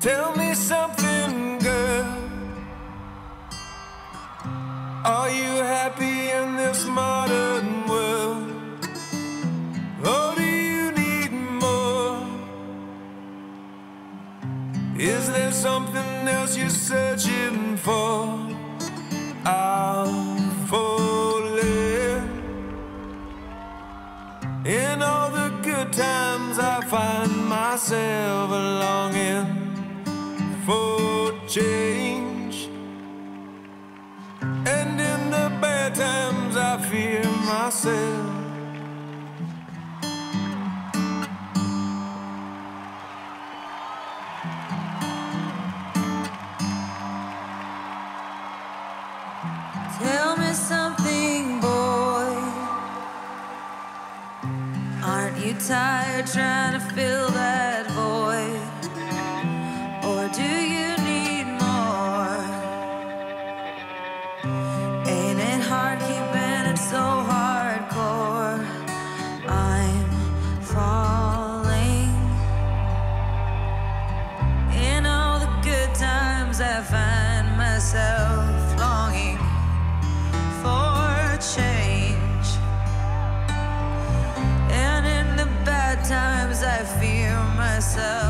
Tell me something, girl. Are you happy in this modern world? Or do you need more? Is there something else you're searching for? I'm falling. In all the good times I find myself longing for change, and in the bad times I fear myself. Tell me something, boy. Aren't you tired trying to fill that void? Or do you need more? Ain't it hard keeping it so hardcore? I'm falling. In all the good times I find myself longing for change, and in the bad times I fear myself.